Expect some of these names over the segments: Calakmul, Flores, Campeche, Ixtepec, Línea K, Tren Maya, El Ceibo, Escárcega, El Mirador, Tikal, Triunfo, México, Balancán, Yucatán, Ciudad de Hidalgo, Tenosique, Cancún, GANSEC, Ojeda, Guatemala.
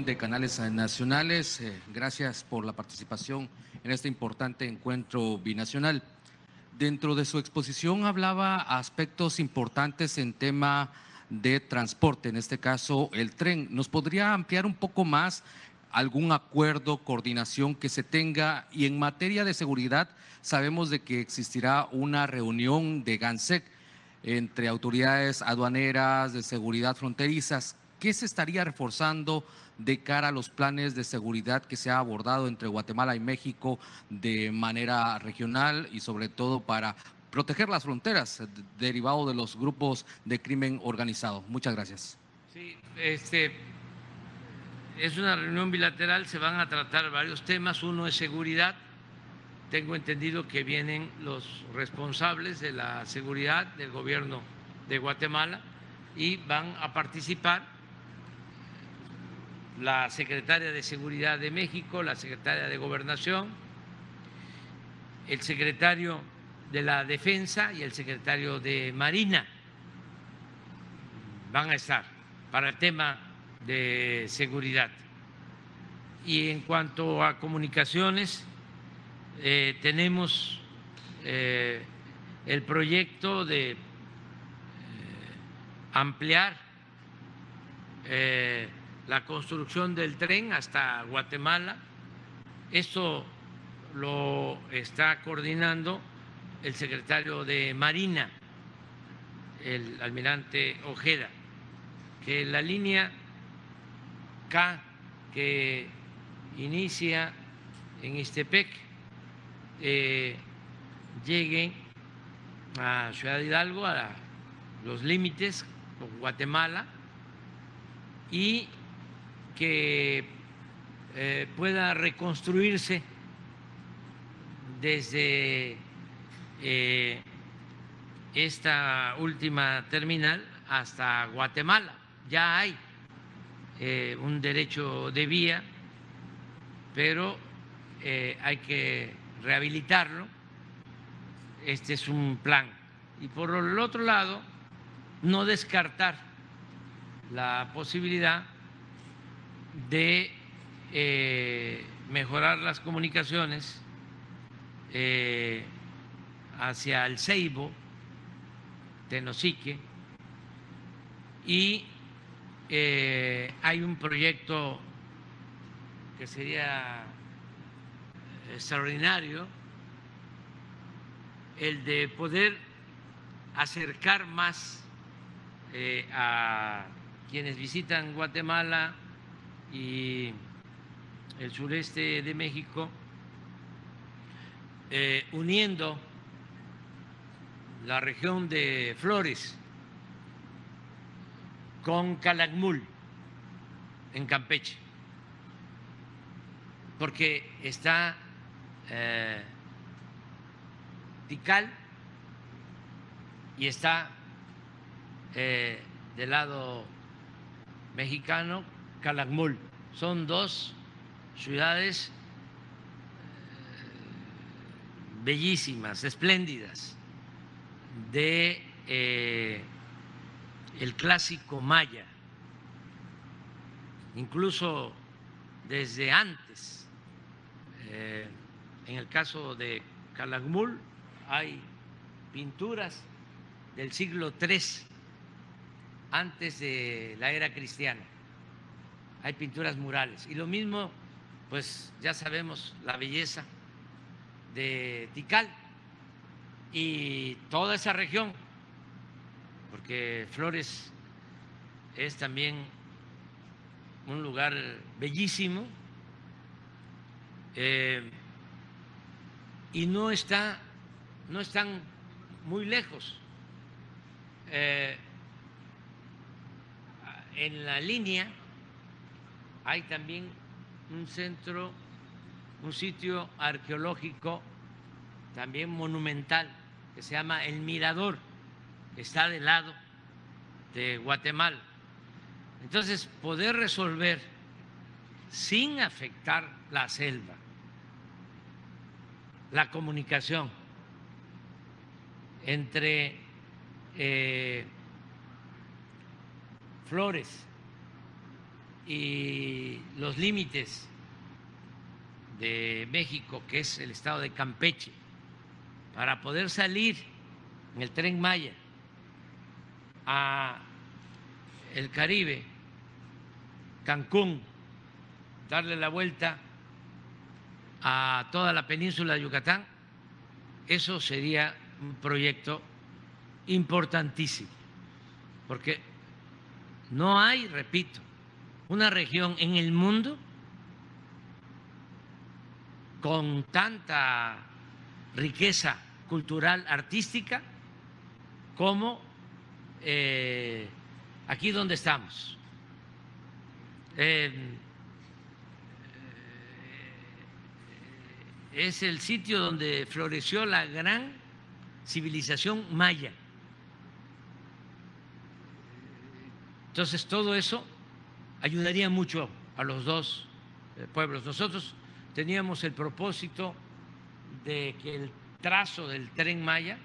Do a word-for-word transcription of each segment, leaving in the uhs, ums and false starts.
de canales nacionales, eh, gracias por la participación en este importante encuentro binacional. Dentro de su exposición hablaba aspectos importantes en tema de transporte, en este caso el tren. ¿Nos podría ampliar un poco más algún acuerdo, coordinación que se tenga? Y en materia de seguridad, sabemos de que existirá una reunión de GANSEC entre autoridades aduaneras, de seguridad fronterizas. ¿Qué se estaría reforzando de cara a los planes de seguridad que se ha abordado entre Guatemala y México de manera regional y sobre todo para proteger las fronteras derivado de los grupos de crimen organizado? Muchas gracias. Sí, este, es una reunión bilateral, se van a tratar varios temas. Uno es seguridad. Tengo entendido que vienen los responsables de la seguridad del gobierno de Guatemala y van a participar la secretaria de Seguridad de México, la secretaria de Gobernación, el secretario de la Defensa y el secretario de Marina. Van a estar para el tema de seguridad. Y en cuanto a comunicaciones, Eh, tenemos eh, el proyecto de eh, ampliar eh, la construcción del tren hasta Guatemala. Esto lo está coordinando el secretario de Marina, el almirante Ojeda, que la línea K que inicia en Ixtepec Eh, lleguen a Ciudad de Hidalgo, a los límites con Guatemala, y que eh, pueda reconstruirse desde eh, esta última terminal hasta Guatemala. Ya hay eh, un derecho de vía, pero eh, hay que rehabilitarlo. Este es un plan. Y por el otro lado, no descartar la posibilidad de eh, mejorar las comunicaciones eh, hacia El Ceibo, Tenosique, y eh, hay un proyecto que sería extraordinario, el de poder acercar más eh, a quienes visitan Guatemala y el sureste de México, eh, uniendo la región de Flores con Calakmul en Campeche, porque está Eh, Tikal y está eh, del lado mexicano Calakmul. Son dos ciudades eh, bellísimas, espléndidas, de eh, el clásico maya, incluso desde antes. Eh, En el caso de Calakmul hay pinturas del siglo tres, antes de la era cristiana. Hay pinturas murales. Y lo mismo, pues ya sabemos la belleza de Tikal y toda esa región, porque Flores es también un lugar bellísimo. Eh, Y no, está, no están muy lejos. Eh, en la línea hay también un centro, un sitio arqueológico también monumental que se llama El Mirador, que está del lado de Guatemala. Entonces, poder resolver sin afectar la selva la comunicación entre eh, Flores y los límites de México, que es el estado de Campeche, para poder salir en el Tren Maya a el Caribe, Cancún, darle la vuelta a toda la península de Yucatán. Eso sería un proyecto importantísimo, porque no hay, repito, una región en el mundo con tanta riqueza cultural, artística, como eh, aquí donde estamos. Eh, es el sitio donde floreció la gran civilización maya. Entonces, todo eso ayudaría mucho a los dos pueblos. Nosotros teníamos el propósito de que el trazo del Tren Maya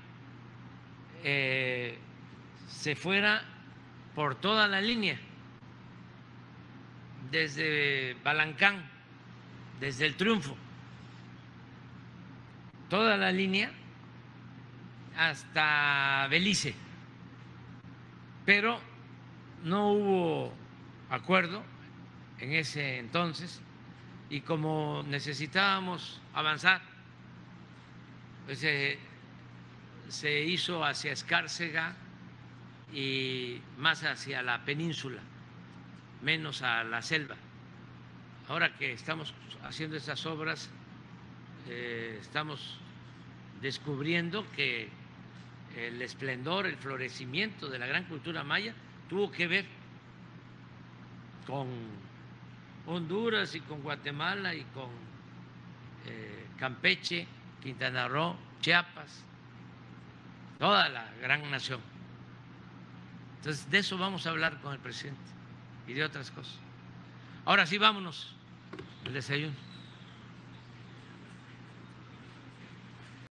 eh, se fuera por toda la línea, desde Balancán, desde el Triunfo, toda la línea hasta Belice, pero no hubo acuerdo en ese entonces, y como necesitábamos avanzar, pues se, se hizo hacia Escárcega y más hacia la península, menos a la selva. Ahora que estamos haciendo estas obras, eh, estamos descubriendo que el esplendor, el florecimiento de la gran cultura maya tuvo que ver con Honduras y con Guatemala y con eh, Campeche, Quintana Roo, Chiapas, toda la gran nación. Entonces, de eso vamos a hablar con el presidente y de otras cosas. Ahora sí, vámonos al desayuno.